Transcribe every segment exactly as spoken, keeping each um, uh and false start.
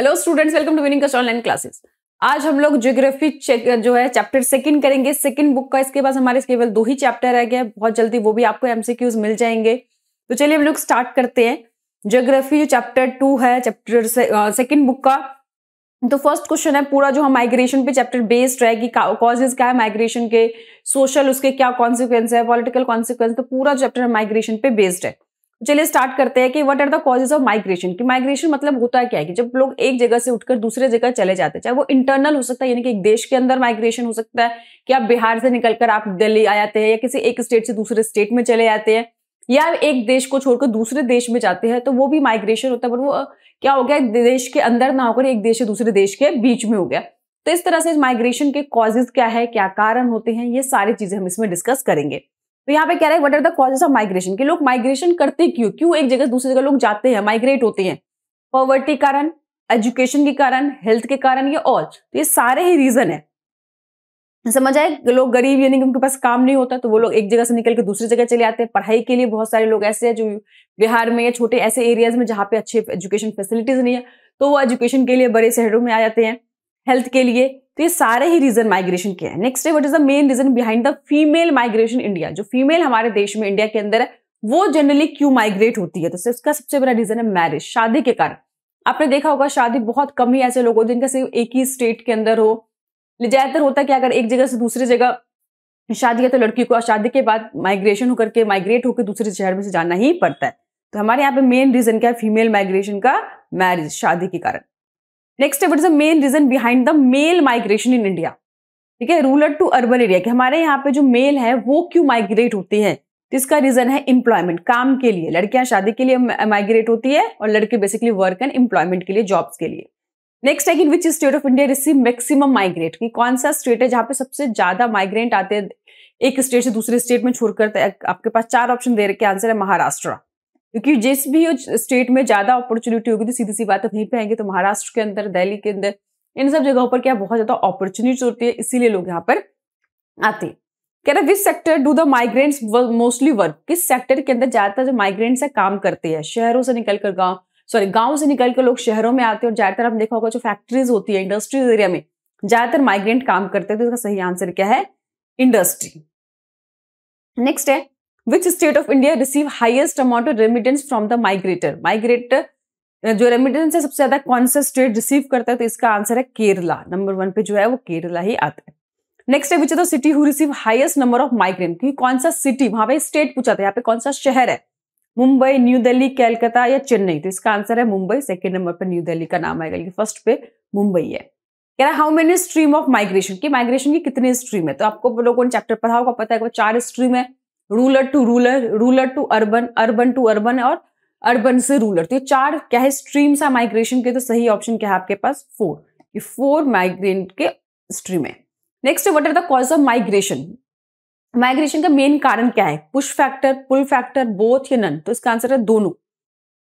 Hello students, welcome to विनिंगक्वेस्ट online classes. आज हम लोग ज्योग्राफी जो है चैप्टर सेकंड करेंगे। सेकंड बुक का इसके पास हमारे केवल दो ही चैप्टर रह गए हैं, बहुत जल्दी वो भी आपको एमसीक्यूज मिल जाएंगे। तो चलिए हम लोग स्टार्ट करते हैं। ज्योग्राफी जो चैप्टर टू है चैप्टर सेकंड बुक का, तो फर्स्ट क्वेश्चन है पूरा जो हम माइग्रेशन पे चैप्टर बेस्ड है कि कॉजेज क्या है माइग्रेशन के, सोशल उसके क्या कॉन्सिक्वेंस है, पॉलिटिकल कॉन्सिक्वेंस, तो पूरा चैप्टर माइग्रेशन पे बेस्ड है। चलिए स्टार्ट करते हैं कि what are the causes of migration, कि माइग्रेशन मतलब होता क्या है कि जब लोग एक जगह से उठकर दूसरे जगह चले जाते हैं, चाहे वो इंटरनल हो सकता है यानी कि एक देश के अंदर माइग्रेशन हो सकता है कि आप बिहार से निकलकर आप दिल्ली आ जाते हैं या किसी एक स्टेट से दूसरे स्टेट में चले जाते हैं, या एक देश को छोड़कर दूसरे देश में जाते हैं, तो वो भी माइग्रेशन होता है। पर वो क्या हो गया, देश के अंदर ना होकर एक देश से दूसरे देश के बीच में हो गया। तो इस तरह से माइग्रेशन के कॉजेज क्या है, क्या कारण होते हैं, ये सारी चीजें हम इसमें डिस्कस करेंगे। तो यहाँ पे कह रहा है what are the causes of migration, कि लोग माइग्रेशन करते क्यों, क्यों एक जगह दूसरी जगह लोग जाते हैं, माइग्रेट होते हैं। पॉवर्टी कारण, एजुकेशन के कारण, हेल्थ के कारण, ये ऑल, तो ये सारे ही रीजन है। समझ आए, लोग गरीब यानी कि उनके पास काम नहीं होता तो वो लोग एक जगह से निकल के दूसरी जगह चले आते हैं। पढ़ाई के लिए बहुत सारे लोग ऐसे हैं जो बिहार में या छोटे ऐसे एरियाज में जहाँ पे अच्छे एजुकेशन फैसिलिटीज नहीं है, तो वो एजुकेशन के लिए बड़े शहरों में आ जाते हैं, हेल्थ के लिए। तो ये सारे ही रीजन माइग्रेशन के हैं। नेक्स्ट है what is the main reason behind the female migration India, जो फीमेल हमारे देश में इंडिया के अंदर है वो जनरली क्यों माइग्रेट होती है, तो इसका सबसे बड़ा रीजन है मैरिज, शादी के कारण। आपने देखा होगा शादी बहुत कम ही ऐसे लोग होते जिनका सिर्फ एक ही स्टेट के अंदर हो। ज्यादातर होता क्या, अगर एक जगह से दूसरी जगह शादी है तो लड़की को शादी के बाद माइग्रेशन होकर के माइग्रेट होकर दूसरे शहर में से जाना ही पड़ता है। तो हमारे यहाँ पे मेन रीजन क्या है फीमेल माइग्रेशन का, मैरिज, शादी के कारण। नेक्स्ट है what is the main reason behind the male migration in India, ठीक है, रूरल टू अर्बन एरिया, कि हमारे यहाँ पे जो मेल है वो क्यों माइग्रेट होती है। तो इसका रीजन है एम्प्लॉयमेंट, काम के लिए। लड़कियां शादी के लिए माइग्रेट होती है और लड़के बेसिकली वर्क एंड एम्प्लॉयमेंट के लिए, जॉब्स के लिए। नेक्स्ट है कि which state of India receive maximum migrate, कि कौन सा स्टेट है जहाँ पे सबसे ज्यादा माइग्रेंट आते हैं एक स्टेट से दूसरे स्टेट में छोड़कर। आपके पास चार ऑप्शन दे रखे, आंसर है महाराष्ट्र, क्योंकि जिस भी स्टेट में ज्यादा अपॉर्चुनिटी होगी तो सीधी सी बात वहीं पे आएंगे। तो महाराष्ट्र के अंदर, दिल्ली के अंदर, इन सब जगहों पर क्या बहुत ज्यादा अपॉर्चुनिटी होती है, इसीलिए लोग यहाँ पर आते हैं। कह रहे which sector do the migrants mostly work, किस सेक्टर के अंदर ज्यादातर जो माइग्रेंट्स है काम करते हैं, शहरों से निकलकर गाँव सॉरी गाँव से निकलकर लोग शहरों में आते हैं। और ज्यादातर आपने देखा होगा जो फैक्ट्रीज होती है इंडस्ट्रीज एरिया में ज्यादातर माइग्रेंट काम करते हैं। तो इसका सही आंसर क्या है, इंडस्ट्री। नेक्स्ट है Which state of India receive highest amount of remittance from the migrator? Migrator जो remittance है सबसे ज्यादा कौन सा state receive करता है, तो इसका आंसर है केरला। नंबर वन पे जो है वो केरला ही आता है। नेक्स्ट है which is the city who receive highest number of migrants, क्योंकि कौन सा city, वहां पे state पूछा था, यहाँ पे कौन सा शहर है, मुंबई, न्यू दिल्ली, कैलकाता या चेन्नई, तो इसका आंसर है मुंबई। सेकंड नंबर पे न्यू दिल्ली का नाम आएगा, फर्स्ट पे मुंबई है। कह रहा है how many stream of migration, की माइग्रेशन की कितने स्ट्रीम है, तो आपको लोगों ने चैप्टर पढ़ा होगा, पता है वो चार स्ट्रीम है, rural to rural, rural to urban, urban to urban और अर्बन से रूरल। तो ये चार क्या है स्ट्रीम्स है माइग्रेशन के, तो सही ऑप्शन क्या है आपके पास फोर, ये फोर माइग्रेंट के स्ट्रीम है। Next what are the cause of migration, migration का मेन कारण क्या है, push factor, pull factor, both या नन, तो इसका आंसर है दोनों।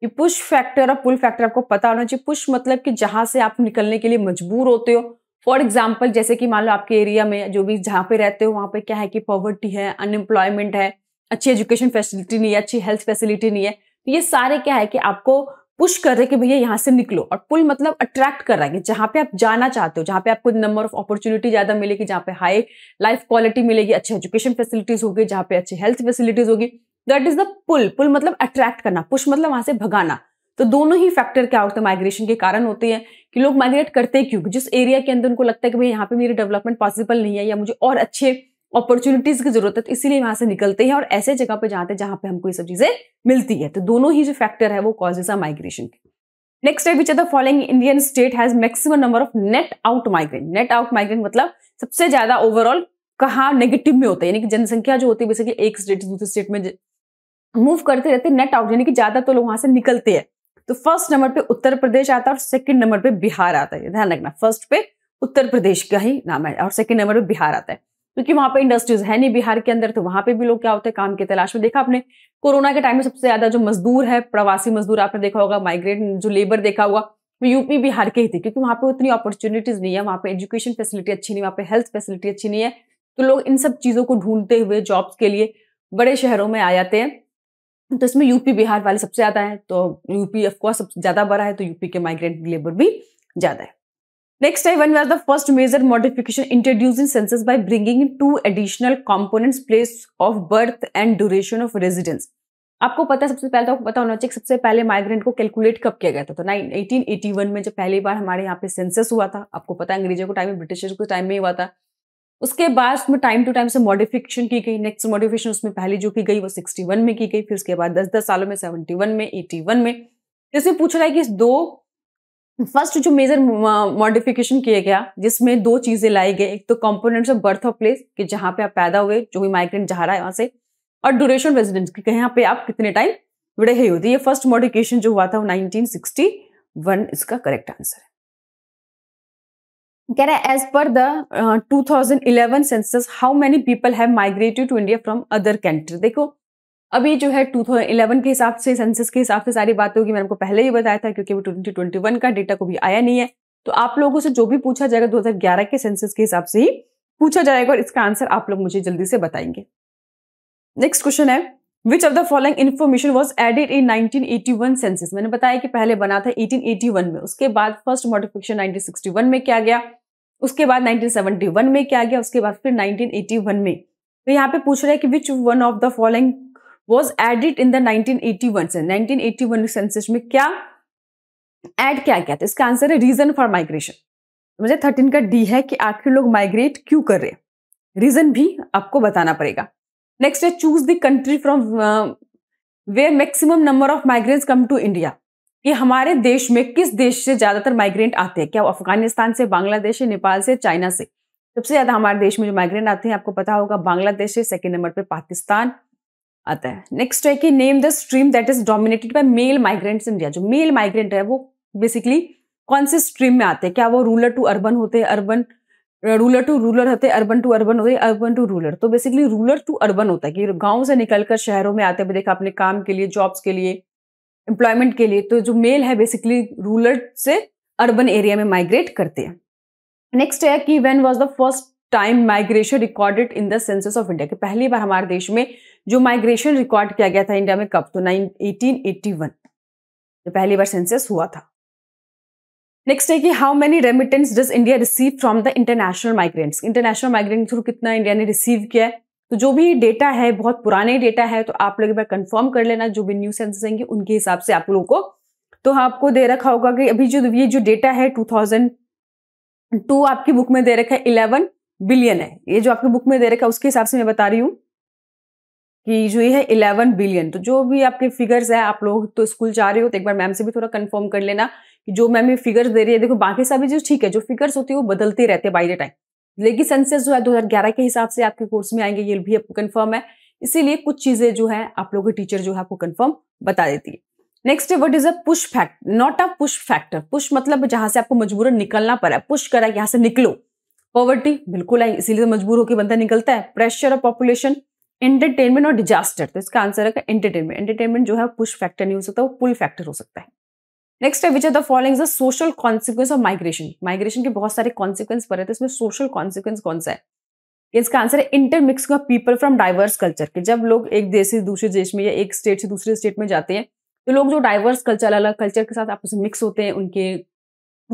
ये पुश फैक्टर और पुल फैक्टर आपको पता होना चाहिए। पुश मतलब कि जहां से आप निकलने के लिए मजबूर होते हो, फॉर एग्जाम्पल जैसे कि मान लो आपके एरिया में जो भी जहाँ पे रहते हो वहाँ पे क्या है कि पॉवर्टी है, अनएम्प्लॉयमेंट है, अच्छी एजुकेशन फैसिलिटी नहीं है, अच्छी हेल्थ फैसिलिटी नहीं है, तो ये सारे क्या है कि आपको पुश कर रहे कि भैया यहाँ से निकलो। और पुल मतलब अट्रैक्ट कर रहा है कि जहाँ पे आप जाना चाहते हो, जहाँ पे आपको नंबर ऑफ अपॉर्चुनिटी ज्यादा मिलेगी, जहाँ पे हाई लाइफ क्वालिटी मिलेगी, अच्छे एजुकेशन फैसिलिटीज होगी, जहाँ पे अच्छी हेल्थ फैसिलिटीज होगी, that is the pull. Pull मतलब अट्रैक्ट करना, पुश मतलब वहां से भगाना। तो दोनों ही फैक्टर क्या होते हैं माइग्रेशन के कारण होते हैं कि लोग माइग्रेट करते क्यों, जिस एरिया के अंदर उनको लगता है कि भाई यहाँ पे मेरी डेवलपमेंट पॉसिबल नहीं है या मुझे और अच्छे अपॉर्चुनिटीज की जरूरत है, तो इसीलिए वहां से निकलते हैं और ऐसे जगह पे जाते हैं जहां पे हमको ये सब चीजें मिलती है। तो दोनों ही जो फैक्टर है वो कॉजेस है माइग्रेशन के। नेक्स्ट है which are the following Indian state has maximum number of net out migrant, net out migrant मतलब सबसे ज्यादा ओवरऑल कहाँ नेगेटिव में होता है, यानी कि जनसंख्या जो होती है बेसिकली एक स्टेट से दूसरे स्टेट में मूव करते रहते हैं, नेट आउट यानी कि ज्यादा तो लोग वहां से निकलते हैं। तो फर्स्ट नंबर पे उत्तर प्रदेश आता है और सेकंड नंबर पे बिहार आता है, ध्यान रखना। फर्स्ट पे उत्तर प्रदेश का ही नाम है और सेकंड नंबर पे बिहार आता है, क्योंकि वहां पे इंडस्ट्रीज है नहीं बिहार के अंदर, तो वहां पे भी लोग क्या होते हैं काम की तलाश में। देखा आपने कोरोना के टाइम में सबसे ज्यादा जो मजदूर है, प्रवासी मजदूर आपने देखा होगा, माइग्रेट जो लेबर देखा होगा वो यूपी बिहार के ही थे, क्योंकि वहां पे उतनी अपॉर्चुनिटीज नहीं है, वहां पे एजुकेशन फैसिलिटी अच्छी नहीं, वहाँ पे हेल्थ फैसिलिटी अच्छी नहीं है, तो लोग इन सब चीजों को ढूंढते हुए जॉब्स के लिए बड़े शहरों में आ जाते हैं। तो इसमें यूपी बिहार वाले सबसे ज्यादा है, तो यूपी ऑफकोर्स सबसे ज्यादा बड़ा है, तो यूपी के माइग्रेंट लेबर भी ज्यादा है। Next time, when was the first major modification introduced in census by bringing in two additional components, place of birth and duration of residence? आपको पता सबसे पहले तो आपको पता होना चाहिए सबसे पहले माइग्रेंट को कैलकुलेट कब किया गया था, तो अठारह सौ इक्यासी में जब पहली बार हमारे यहाँ पे सेंसस हुआ था। आपको पता है अंग्रेजों को टाइम में, ब्रिटिशर्स को टाइम में हुआ था। उसके बाद उसमें टाइम टू टाइम से मॉडिफिकेशन की गई। नेक्स्ट मॉडिफिकेशन उसमें पहली जो की गई वो सिक्सटी वन में की गई, फिर उसके बाद दस दस सालों में सेवेंटी वन में एटी वन में। इसमें पूछा रहा है कि दो फर्स्ट जो मेजर मॉडिफिकेशन किया गया जिसमें दो चीजें लाई गई, एक तो components of birth of place कि जहां पे आप पैदा हुए, जो भी माइग्रेंट जा रहा है वहां से, और ड्यूरेशन रेजिडेंस कि यहाँ पे आप कितने टाइम रहे हो। ये फर्स्ट मॉडिफिकेशन जो हुआ था वो नाइनटीन सिक्सटी वन इसका करेक्ट आंसर है। कह रहा है as per the two thousand eleven census how many people have migrated to India from other country. देखो अभी जो है टू थाउजेंड इलेवन के हिसाब से, सेंसस के हिसाब से सारी बात होगी, मैंने आपको पहले ही बताया था क्योंकि वो ट्वेंटी ट्वेंटी वन का डेटा को भी आया नहीं है। तो आप लोगों से जो भी पूछा जाएगा दो हज़ार ग्यारह के सेंसस के हिसाब से ही पूछा जाएगा, और इसका आंसर आप लोग मुझे जल्दी से बताएंगे। नेक्स्ट क्वेश्चन है which of the following information was added in nineteen eighty one census. मैंने बताया कि पहले बना था एटीन एटी वन में, उसके बाद first modification nineteen sixty one में किया गया, उसके बाद नाइनटीन सेवेंटी वन में किया गया, उसके बाद फिर नाइनटीन एटी वन में। तो यहाँ पे पूछ रहा है कि which one of the following was added in the nineteen eighty one से नाइनटीन एटी वन सेंसस में क्या ऐड क्या गया था। इसका आंसर है रीजन फॉर माइग्रेशन। मुझे थर्टीन का डी है कि आखिर लोग माइग्रेट क्यों कर रहे हैं, रीजन भी आपको बताना पड़ेगा। नेक्स्ट है choose the country from where maximum number of migrants come to India. ये हमारे देश में किस देश से ज्यादातर माइग्रेंट आते हैं, क्या अफगानिस्तान से, बांग्लादेश से, नेपाल से, चाइना से। सबसे ज्यादा हमारे देश में जो माइग्रेंट आते हैं आपको पता होगा बांग्लादेश से, सेकेंड नंबर पर पाकिस्तान आता है। नेक्स्ट है कि name the stream that is dominated by male migrants in India. जो मेल माइग्रेंट है वो बेसिकली कौन से स्ट्रीम में आते हैं, क्या वो रूरल टू अर्बन होते हैं, अर्बन रूरल टू रूरल होते हैं, अर्बन टू अर्बन होते हैं, अर्बन टू रूरल। तो बेसिकली रूरल टू अर्बन होता है कि गाँव से निकलकर शहरों में आते हैं, देखा अपने काम के लिए, जॉब्स के लिए, एम्प्लॉयमेंट के लिए। तो जो मेल है बेसिकली रूरल से अर्बन एरिया में माइग्रेट करते हैं। नेक्स्ट है कि when was the first time migration recorded in the census of India, कि पहली बार हमारे देश में जो माइग्रेशन रिकॉर्ड किया गया था इंडिया में कब, तो नाइनटीन एटी वन जो पहली बार सेंसस हुआ था। नेक्स्ट है कि how many remittance does India receive from the international migrants. International migrant through कितना इंडिया ने रिसीव किया है। तो जो भी डेटा है बहुत पुराने डेटा है, तो आप लोग एक बार कंफर्म कर लेना, जो भी न्यू सेंसस आएंगे उनके हिसाब से आप लोगों को। तो आपको दे रखा होगा कि अभी जो ये जो डेटा है टू थाउजेंड टू आपकी बुक में दे रखा है इलेवन बिलियन है, ये जो आपके बुक में दे रखा है उसके हिसाब से मैं बता रही हूँ कि जो ये है इलेवन बिलियन। तो जो भी आपके फिगर्स है, आप लोग तो स्कूल जा रहे हो तो एक बार मैम से भी थोड़ा कंफर्म कर लेना कि जो मैम ये फिगर्स दे रही है, देखो बाकी सभी जो ठीक है, जो फिगर्स होती है वो बदलते रहते हैं बाय द टाइम, लेकिन सेंसस जो है दो हजार ग्यारह के हिसाब से आपके कोर्स में आएंगे, ये भी आपको कन्फर्म है। इसीलिए कुछ चीजें जो है आप लोगों के टीचर जो है आपको कन्फर्म बता देती है। नेक्स्ट है what is a push fact not a push factor. Push मतलब जहां से आपको मजबूरन निकलना पड़ा, पुश करा यहाँ से निकलो। पॉवर्टी बिल्कुल आई, इसीलिए तो मजबूर होकर बंदा निकलता है। प्रेशर ऑफ पॉपुलेशन, एंटरटेनमेंट और डिजास्टर। तो इसका आंसर है एंटरटेनमेंट। एंटरटेनमेंट जो है पुश फैक्टर नहीं हो सकता, वो पुल फैक्टर हो सकता है। नेक्स्ट है which are the following is the social consequence of migration. Migration के बहुत सारे कॉन्सिक्वेंस पड़े थे, इसमें सोशल कॉन्सिक्वेंस कौन सा है। इसका आंसर है intermixing of people from diverse culture. के जब लोग एक देश से दूसरे देश में या एक स्टेट से दूसरे स्टेट में जाते हैं तो लोग जो डाइवर्स कल्चर, अलग कल्चर के साथ आपस में मिक्स होते हैं, उनके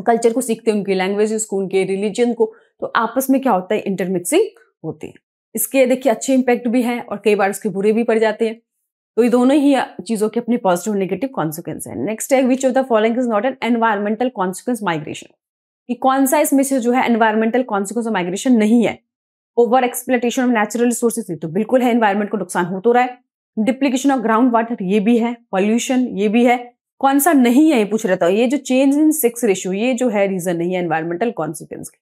कल्चर को सीखते हैं, उनकी लैंग्वेजेस को, उनके रिलीजन को, तो आपस में क्या होता है इंटरमिक्सिंग होती है। इसके देखिए अच्छे इम्पैक्ट भी हैं और कई बार उसके बुरे भी पड़ जाते हैं। तो ये दोनों ही चीज़ों के अपने पॉजिटिव और नेगेटिव कॉन्सिक्वेंस हैं। नेक्स्ट है which of the following is not an environmental consequence migration. कि कौन सा इसमें से जो है एनवायरमेंटल कॉन्सिक्वेंस ऑफ माइग्रेशन नहीं है। Over exploitation of natural resources, तो बिल्कुल है, एनवायरमेंट को नुकसान हो तो रहा है। डिप्लीकेशन ऑफ ग्राउंड वाटर, ये भी है। पॉल्यूशन, ये भी है। कौन सा नहीं है ये पूछ रहा था। ये जो चेंज इन सेक्स रेशियो, ये जो है रीजन नहीं है एनवायरमेंटल कॉन्सिक्वेंस के।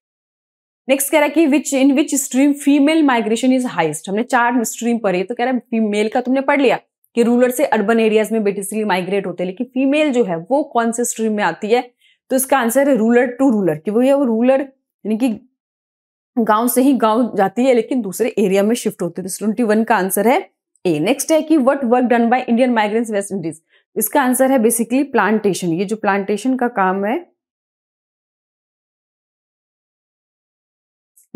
नेक्स्ट कह रहा है कि which in which stream female migration is highest. हमने चार स्ट्रीम पढ़े, तो कह रहा है फीमेल का तुमने पढ़ लिया कि रूरल से अर्बन एरियाज में बेसिकली माइग्रेट होते हैं, लेकिन फीमेल जो है वो कौन से स्ट्रीम में आती है। तो इसका आंसर है रूरल टू रूरल, कि वो ये वो रूरल यानी कि गाँव से ही गाँव जाती है लेकिन दूसरे एरिया में शिफ्ट होती है। तो ट्वेंटी वन का आंसर है ए। नेक्स्ट है कि what work done by Indian migrants West Indies. इसका आंसर है बेसिकली प्लांटेशन। ये जो प्लांटेशन का काम है।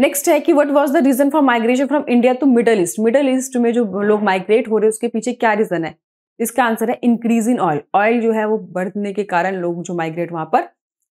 नेक्स्ट है कि what was the reason for migration from India to Middle East. Middle East में जो लोग माइग्रेट हो रहे हैं उसके पीछे क्या रीजन है। इसका आंसर है इंक्रीज इन ऑयल। ऑयल जो है वो बढ़ने के कारण लोग जो माइग्रेट वहां पर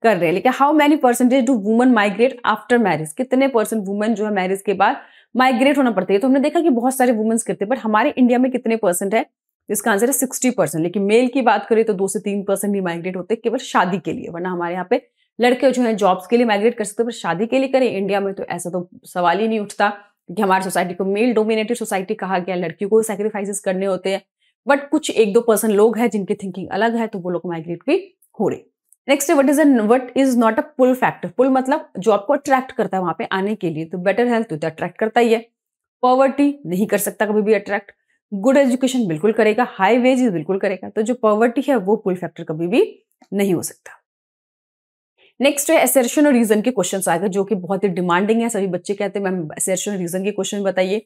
कर रहे हैं। लेकिन how many percentage do woman migrate after marriage, कितने परसेंट वुमन जो है मैरिज के बाद माइग्रेट होना पड़ता है। तो हमने देखा कि बहुत सारे वुमेन्स करते हैं, बट हमारे इंडिया में कितने परसेंट है, इसका आंसर है सिक्सटी परसेंट। लेकिन मेल की बात करें तो दो से तीन परसेंट ही माइग्रेट होते हैं केवल शादी के लिए, वरना हमारे यहाँ पे लड़के जो है जॉब्स के लिए माइग्रेट कर सकते हैं, पर शादी के लिए करें इंडिया में तो ऐसा तो सवाल ही नहीं उठता, क्योंकि हमारी सोसाइटी को मेल डोमिनेटेड सोसाइटी कहा गया, लड़कियों को सैक्रिफाइसेस करने होते हैं। बट कुछ एक दो परसेंट लोग हैं जिनकी थिंकिंग अलग है, तो वो लोग माइग्रेट भी हो रहे। Next, what is what is not a pull factor. Pull मतलब जो आपको अट्रैक्ट करता है वहां पे आने के लिए, तो बेटर हेल्थ तो अट्रैक्ट करता ही है, पॉवर्टी नहीं कर सकता कभी भी अट्रैक्ट, गुड एजुकेशन बिल्कुल करेगा, हाई वेजेस बिल्कुल करेगा, तो जो पॉवर्टी है वो पुल फैक्टर कभी भी नहीं हो सकता। नेक्स्ट है असर्शन और रीजन के क्वेश्चन आ गए, जो कि बहुत ही डिमांडिंग है, सभी बच्चे कहते हैं मैम असर्शन रीजन के क्वेश्चन बताइए।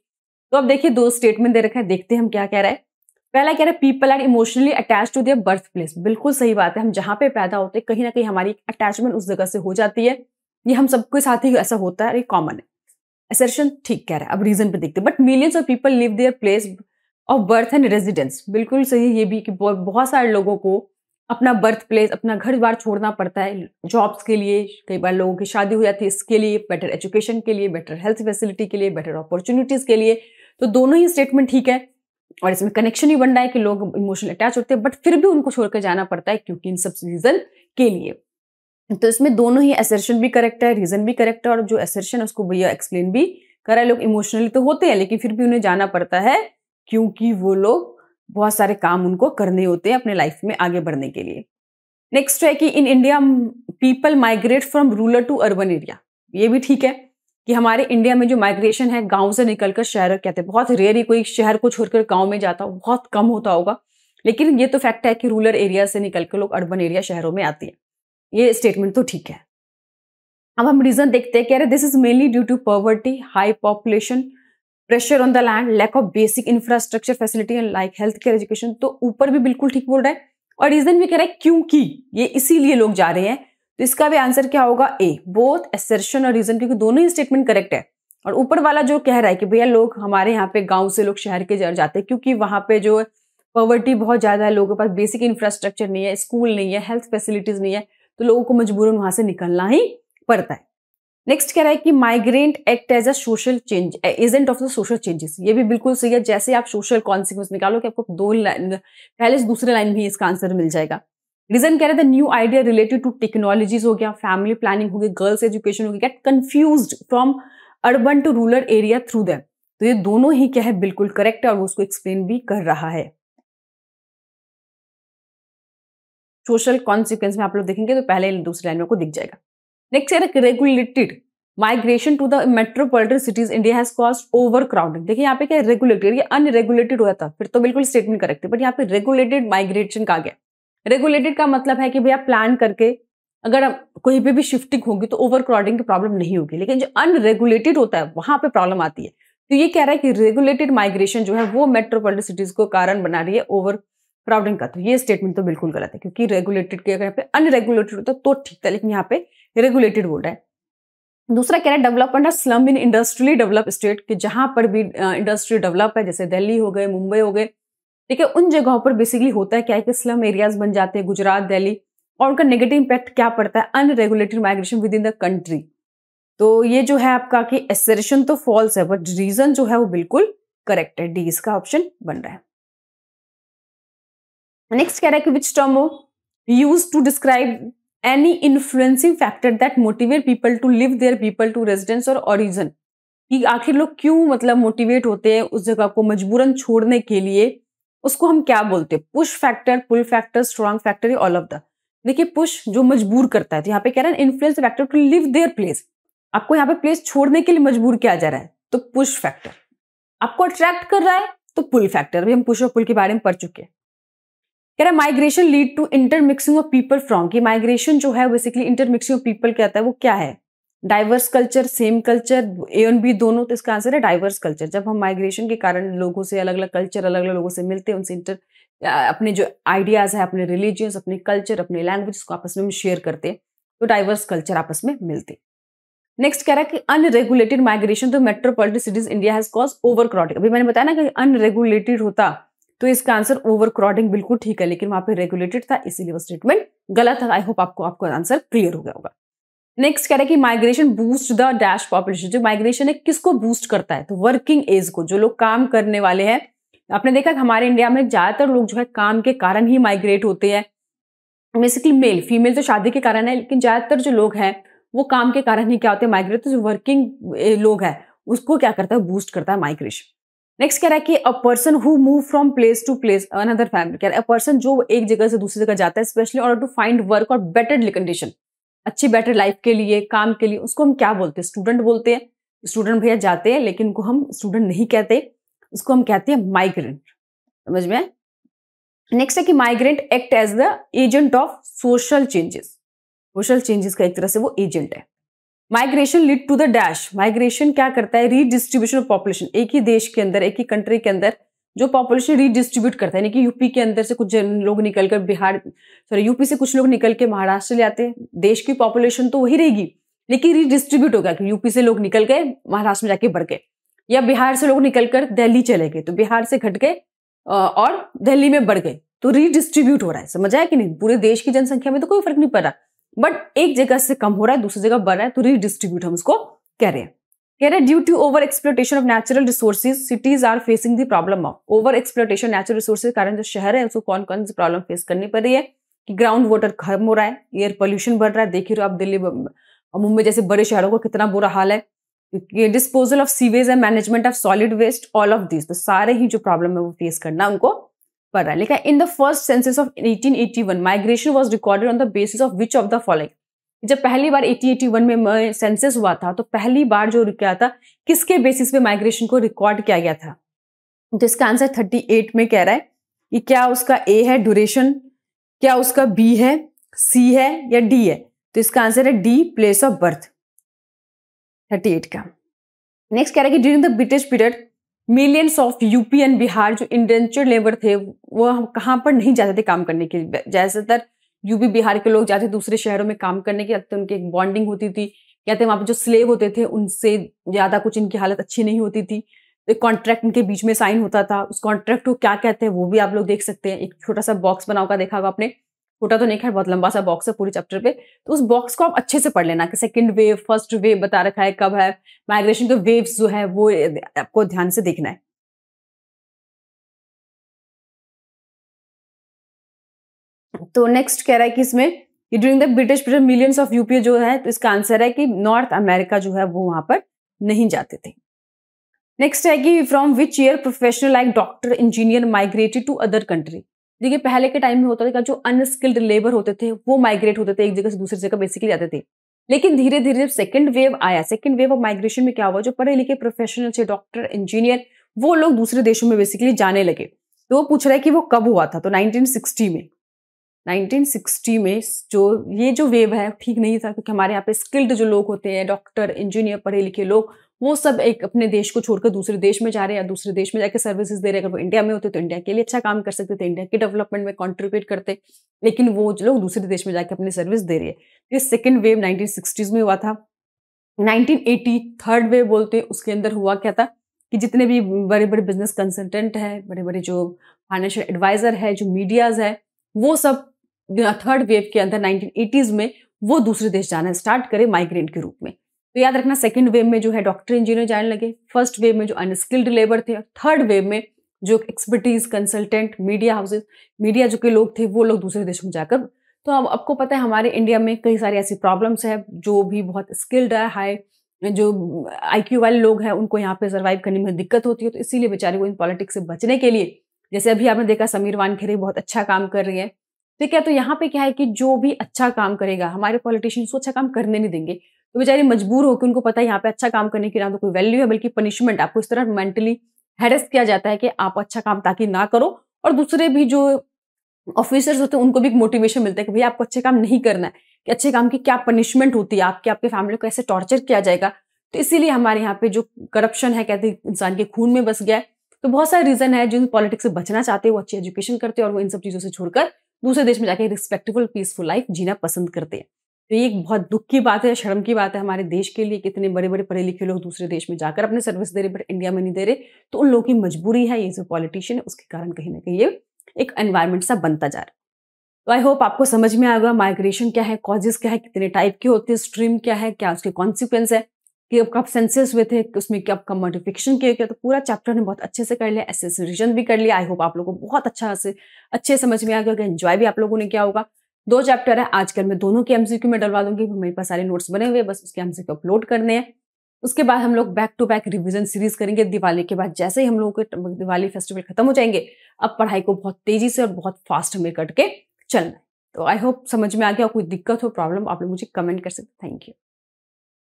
तो अब देखिए दो स्टेटमेंट दे रखे हैं, देखते हैं हम क्या कह रहा है। पहला कह रहा है people are emotionally attach to their birth place. बिल्कुल सही बात है, हम जहाँ पे पैदा होते हैं कहीं ना कहीं हमारी अटैचमेंट उस जगह से हो जाती है, ये हम सबके साथ ही ऐसा होता है, ये कॉमन है। असर्शन ठीक कह रहा है, अब रीजन पे देखते हैं। But millions of people live their place of birth and residence, बिल्कुल सही ये भी कि बहुत सारे लोगों को अपना बर्थ प्लेस, अपना घर बार छोड़ना पड़ता है जॉब्स के लिए, कई बार लोगों की शादी हो जाती है इसके लिए, बेटर एजुकेशन के लिए, बेटर हेल्थ फैसिलिटी के लिए, बेटर अपॉर्चुनिटीज के लिए। तो दोनों ही स्टेटमेंट ठीक है, और इसमें कनेक्शन ही बन रहा है कि लोग इमोशनल अटैच होते हैं बट फिर भी उनको छोड़कर जाना पड़ता है क्योंकि इन सब रीजन के लिए। तो इसमें दोनों ही असर्शन भी करेक्ट है, रीजन भी करेक्ट है, और जो असर्शन उसको भैया एक्सप्लेन भी करा है, लोग इमोशनली तो होते हैं लेकिन फिर भी उन्हें जाना पड़ता है क्योंकि वो लोग बहुत सारे काम उनको करने होते हैं अपने लाइफ में आगे बढ़ने के लिए। नेक्स्ट है कि in India people migrate from rural to urban area, ये भी ठीक है कि हमारे इंडिया में जो माइग्रेशन है गांव से निकलकर शहर, कहते हैं बहुत रेयर ही कोई शहर को छोड़कर गांव में जाता हो, बहुत कम होता होगा, लेकिन ये तो फैक्ट है कि रूरल एरिया से निकलकर लोग अर्बन एरिया शहरों में आती है, ये स्टेटमेंट तो ठीक है। अब हम रीजन देखते हैं, कह रहे this is mainly due to poverty, high population, pressure on the land, lack of basic infrastructure facility and like health care, education. तो ऊपर भी बिल्कुल ठीक बोल रहा है, और रीजन भी कह रहा है क्योंकि ये इसीलिए लोग जा रहे हैं, तो इसका भी आंसर क्या होगा ए, बोथ असर्शन और रीजन, क्योंकि दोनों ही स्टेटमेंट करेक्ट है। और ऊपर वाला जो कह रहा है कि भैया लोग हमारे यहाँ पे गाँव से लोग शहर के जाते हैं क्योंकि वहाँ पे जो पॉवर्टी बहुत ज्यादा है, लोगों के पास बेसिक इंफ्रास्ट्रक्चर नहीं है, स्कूल नहीं है, हेल्थ फैसिलिटीज नहीं है, तो लोगों को मजबूरन वहां से निकलना ही पड़ता है। नेक्स्ट कह रहा है कि migrant act as a social change agent of the social changes, ये भी बिल्कुल सही है, जैसे आप सोशल कॉन्सिक्वेंस निकालो कि आपको दो लाइन पहले दूसरे लाइन में इसका आंसर मिल जाएगा। रीजन कह रहा था new idea related to technologies हो गया, फैमिली प्लानिंग हो गई, गर्ल्स एजुकेशन हो गई, get confuse from urban to rural area through them, तो ये दोनों ही क्या है बिल्कुल करेक्ट है, और वो उसको एक्सप्लेन भी कर रहा है। सोशल कॉन्सिक्वेंस में आप लोग देखेंगे तो पहले दूसरे लाइन में आपको दिख जाएगा। नेक्स्ट है regulated migration to the metropolitan cities, India has caused overcrowding. देखिए यहाँ पे क्या रेगुलेटेड, ये अनरेगुलेटेड हुआ था फिर तो बिल्कुल स्टेटमेंट करेक्ट है, बट यहाँ पे रेगुलेटेड माइग्रेशन कहा गया। रेगुलेटेड का मतलब है कि भैया प्लान करके अगर कोई पे भी शिफ्टिंग होगी तो ओवरक्राउडिंग की प्रॉब्लम नहीं होगी, लेकिन जो अनरेगुलेटेड होता है वहां पर प्रॉब्लम आती है। तो ये कह रहा है कि रेगुलेटेड माइग्रेशन जो है वो मेट्रोपॉलिटन सिटीज को कारण बना रही है ओवर क्राउडिंग का, तो ये स्टेटमेंट तो बिल्कुल गलत है क्योंकि रेगुलेटेड के अगर यहाँ पे अनरेगुलेटेड होता तो ठीक था, लेकिन यहाँ पे रेगुलेटेड बोल रहा है। दूसरा कह रहा है development of slum in industrially develop state, कि जहां पर भी इंडस्ट्री डेवलप है जैसे दिल्ली हो गए, मुंबई हो गए, ठीक है, उन जगहों पर बेसिकली होता है क्या है कि स्लम एरियाज बन जाते हैं, गुजरात, दिल्ली, और उनका नेगेटिव इम्पैक्ट क्या पड़ता है, unregulated migration within the country. तो ये जो है आपका कि एसर्शन तो फॉल्स है, बट रीजन जो है वो बिल्कुल करेक्ट है, डी इसका ऑप्शन बन रहा है। नेक्स्ट कह रहा है कि which term use to describe any influencing factor that motivate people to live their people to residence और ओरिजिन, कि आखिर लोग क्यों मतलब मोटिवेट होते हैं उस जगह को मजबूरन छोड़ने के लिए, उसको हम क्या बोलते हैं, push factor, pull factor, strong factor, all of the. देखिए पुश जो मजबूर करता है, तो यहाँ पे कह रहा है influence factor to live their place, आपको यहाँ पे प्लेस छोड़ने के लिए मजबूर किया जा रहा है, तो पुश फैक्टर आपको अट्रैक्ट कर रहा है, तो पुल फैक्टर भी हम पुश और पुल के बारे में पढ़ चुके हैं। कह रहा है migration lead to intermixing of people from, कि माइग्रेशन जो है बेसिकली इंटरमिक्सिंग ऑफ पीपल कहता है वो क्या है, diverse culture, same culture, A and B दोनों, तो इसका आंसर है डाइवर्स कल्चर। जब हम माइग्रेशन के कारण लोगों से अलग अलग कल्चर, अलग अलग लोगों से मिलते हैं, उनसे इंटर अपने जो आइडियाज है, अपने रिलीजियंस, अपने कल्चर, अपने लैंग्वेज को आपस में हम शेयर करते हैं, तो डाइवर्स कल्चर आपस में मिलते। नेक्स्ट कह रहा है कि unregulated migration to metropolitan cities India has caused overcrowding, अभी मैंने बताया ना कि अनरेगुलेटेड होता तो इसका आंसर ओवरक्रॉडिंग बिल्कुल ठीक है, लेकिन वहां पे रेगुलेटेड था इसीलिए वो स्टेटमेंट गलत है। आई होप आपको आपका आंसर क्लियर हो गया होगा। नेक्स्ट कह रहा है कि migration boost the dash population. जो माइग्रेशन है किसको बूस्ट करता है, तो वर्किंग एज को, जो लोग काम करने वाले हैं। आपने देखा हमारे इंडिया में ज्यादातर लोग जो है काम के कारण ही माइग्रेट होते हैं, बेसिकली मेल। फीमेल तो शादी के कारण है, लेकिन ज्यादातर जो लोग हैं वो काम के कारण ही क्या होते हैं माइग्रेट। तो जो वर्किंग लोग हैं उसको क्या करता है, बूस्ट करता है माइग्रेशन। नेक्स्ट कह रहा है कि a person who move from place to place another family. कह रहा है पर्सन जो एक जगह से दूसरी जगह जाता है specially order to find work और बेटर कंडीशन, अच्छी बेटर लाइफ के लिए, काम के लिए, उसको हम क्या बोलते हैं, स्टूडेंट बोलते हैं। स्टूडेंट भैया जाते हैं, लेकिन उनको हम स्टूडेंट नहीं कहते, उसको हम कहते हैं माइग्रेंट। समझ में। नेक्स्ट है कि migrant act as the agent of social changes. Social changes का एक तरह से वो एजेंट है। Migration lead to the dash. Migration क्या करता है, रीडिस्ट्रीब्यूशन ऑफ पॉपुलेशन। एक ही देश के अंदर, एक ही कंट्री के अंदर जो पॉपुलेशन रीडिस्ट्रीब्यूट करता है, यानी कि यूपी के अंदर से कुछ लोग निकलकर बिहार, सॉरी यूपी से कुछ लोग निकल के महाराष्ट्र ले आते हैं। देश की पॉपुलेशन तो वही रहेगी, लेकिन रीडिस्ट्रीब्यूट होगा कि यूपी से लोग निकल गए महाराष्ट्र में जाके बढ़ गए, या बिहार से लोग निकलकर दिल्ली चले गए तो बिहार से घट गए और दिल्ली में बढ़ गए, तो रीडिस्ट्रीब्यूट हो रहा है। समझ आया कि नहीं। पूरे देश की जनसंख्या में तो कोई फर्क नहीं पड़ रहा, बट एक जगह से कम हो रहा है, दूसरी जगह बढ़ रहा है, तो रीडिस्ट्रीब्यूट हम उसको कह रहे हैं। कह रहे हैं due to over exploitation of natural resources cities are facing the problem of. Over exploitation natural resources के कारण जो शहर है उसको कौन कौन सी प्रॉब्लम फेस करनी पड़ रही है, कि ग्राउंड वाटर खत्म हो रहा है, एयर पोल्यूशन बढ़ रहा है। देख रहे हो आप दिल्ली और मुंबई जैसे बड़े शहरों का कितना बुरा हाल है। Disposal of sewage and management of solid waste, all of this, तो सारे ही जो प्रॉब्लम है वो फेस करना उनको पड़ रहा है। लिखा in the first census of eighteen eighty one migration was recorded on the basis of which of the following. जब पहली बार एटीन एटी वन में सेंसस हुआ था तो पहली बार जो क्या था, किसके बेसिस पे माइग्रेशन को रिकॉर्ड किया गया था, तो इसका आंसर थर्टी एट में कह रहा है कि क्या उसका ए है ड्यूरेशन, क्या उसका बी है, सी है या डी है, तो इसका आंसर है D place of birth, thirty eight का। नेक्स्ट कह रहा है कि during the British period millions of UP and Bihar जो इंडेंचर्ड लेबर थे वो हम कहाँ पर नहीं जाते थे काम करने के लिए। ज्यादातर यूपी बिहार के लोग जाते दूसरे शहरों में काम करने के लिए, उनकी एक बॉन्डिंग होती थी, या तो वहाँ पर जो स्लेव होते थे उनसे ज्यादा कुछ इनकी हालत अच्छी नहीं होती थी। एक कॉन्ट्रैक्ट इनके बीच में साइन होता था, उस कॉन्ट्रैक्ट को क्या कहते हैं वो भी आप लोग देख सकते हैं। एक छोटा सा बॉक्स बना होगा, देखा होगा आपने, छोटा तो नहीं खैर बहुत लंबा सा बॉक्स है पूरे चैप्टर पे, तो उस बॉक्स को आप अच्छे से पढ़ लेना कि सेकंड वेव फर्स्ट वेव बता रखा है कब है। माइग्रेशन के वेव्स जो है वो आपको ध्यान से देखना है। तो नेक्स्ट कह रहा है कि इसमें during the British period millions of UP जो है, तो इसका आंसर है कि नॉर्थ अमेरिका जो है वो वहां पर नहीं जाते थे। नेक्स्ट है कि from which year professional like doctor engineer migrated to other country. देखिए पहले के टाइम में होता था कि जो अनस्किल्ड लेबर होते थे वो माइग्रेट होते थे, एक जगह से दूसरी जगह बेसिकली जाते थे। लेकिन धीरे धीरे जब सेकंड वेव आया, सेकंड वेव ऑफ माइग्रेशन में क्या हुआ, जो पढ़े लिखे प्रोफेशनल से डॉक्टर इंजीनियर वो लोग दूसरे देशों में बेसिकली जाने लगे। तो वो पूछ रहा है कि वो कब हुआ था, तो नाइनटीन सिक्सटी में नाइनटीन सिक्सटी में जो ये जो वेव है ठीक नहीं था, क्योंकि हमारे यहाँ पे स्किल्ड जो लोग होते हैं डॉक्टर इंजीनियर पढ़े लिखे लोग वो सब एक अपने देश को छोड़कर दूसरे देश में जा रहे हैं, या दूसरे देश में जाके सर्विसेज दे रहे हैं। अगर वो इंडिया में होते तो इंडिया के लिए अच्छा काम कर सकते थे, इंडिया के डेवलपमेंट में कॉन्ट्रीब्यूट करते, लेकिन वो लोग दूसरे देश में जाके अपनी सर्विस दे रहे हैं। इस सेकेंड वेव नाइनटीन सिक्सटीज में हुआ था। नाइनटीन एटी थर्ड वेव बोलते हैं, उसके अंदर हुआ क्या था कि जितने भी बड़े बड़े बिजनेस कंसल्टेंट है, बड़े बड़े जो फाइनेंशियल एडवाइजर है, जो मीडियाज है, वो सब थर्ड वेव के अंदर नाइनटीन एटीज में वो दूसरे देश जाना स्टार्ट करे माइग्रेंट के रूप में। तो याद रखना सेकंड वेव में जो है डॉक्टर इंजीनियर जाने लगे, फर्स्ट वेव में जो अनस्किल्ड लेबर थे, थर्ड वेव में जो expertise consultant media houses media जो के लोग थे वो लोग दूसरे देशों में जाकर। तो अब आपको पता है हमारे इंडिया में कई सारी ऐसी प्रॉब्लम्स है, जो भी बहुत स्किल्ड है हाई जो आईक्यू वाले लोग हैं उनको यहाँ पे सर्वाइव करने में दिक्कत होती है, तो इसीलिए बेचारे को इन पॉलिटिक्स से बचने के लिए, जैसे अभी आपने देखा समीर वानखेड़े बहुत अच्छा काम कर रही है, ठीक है। तो यहाँ पे क्या है कि जो भी अच्छा काम करेगा हमारे पॉलिटिशियंस को अच्छा काम करने नहीं देंगे, तो बेचारे मजबूर होकर उनको पता है यहाँ पे अच्छा काम करने की ना तो कोई वैल्यू है बल्कि पनिशमेंट। आपको इस तरह मेंटली हैरेस किया जाता है कि आप अच्छा काम ताकि ना करो, और दूसरे भी जो ऑफिसर्स होते हैं उनको भी एक मोटिवेशन मिलता है कि भैया आपको अच्छे काम नहीं करना है, कि अच्छे काम की क्या पनिशमेंट होती है, आपके आपके फैमिली को ऐसे टॉर्चर किया जाएगा। तो इसीलिए हमारे यहाँ पे जो करप्शन है कहते हैं इंसान के खून में बस गया है। तो बहुत सारे रीजन है जो पॉलिटिक्स से बचना चाहते हैं, वो अच्छी एजुकेशन करते हैं और वो इन सब चीजों से छोड़कर दूसरे देश में जाके रिस्पेक्टेबल पीसफुल लाइफ जीना पसंद करते हैं। तो ये एक बहुत दुख की बात है, शर्म की बात है हमारे देश के लिए, कितने बड़े बड़े पढ़े लिखे लोग दूसरे देश में जाकर अपने सर्विस दे रहे बट इंडिया में नहीं दे रहे। तो उन लोगों की मजबूरी है, ये जो पॉलिटिशियन है उसके कारण कहीं ना कहीं ये एक एनवायरमेंट सा बनता जा रहा है। तो आई होप आपको समझ में आएगा माइग्रेशन क्या है, कॉजेस क्या है, कितने टाइप के होते हैं, स्ट्रीम क्या है, क्या उसके कॉन्सिक्वेंस है, कि कब सेंसेस हुए थे, उसमें क्या आपका मॉडिफिकेशन किया गया। तो पूरा चैप्टर ने बहुत अच्छे से कर लिया, ऐसे रिविजन भी कर लिया। आई होप आप लोगों को बहुत अच्छा से अच्छे समझ में आ गया, एंजॉय भी आप लोगों ने किया होगा। दो चैप्टर है आजकल, मैं दोनों के एमसीक्यू में डलवा दूंगी, मेरे पास सारे नोट्स बने हुए, बस उसके एमसीक्यू अपलोड करने हैं। उसके बाद हम लोग back to back revision series करेंगे दिवाली के बाद। जैसे ही हम लोगों के दिवाली फेस्टिवल खत्म हो जाएंगे, अब पढ़ाई को बहुत तेजी से और बहुत फास्ट हमें कट के चलना है। तो आई होप समझ में आ गया। कोई दिक्कत हो, प्रॉब्लम, आप लोग मुझे कमेंट कर सकते। Thank you.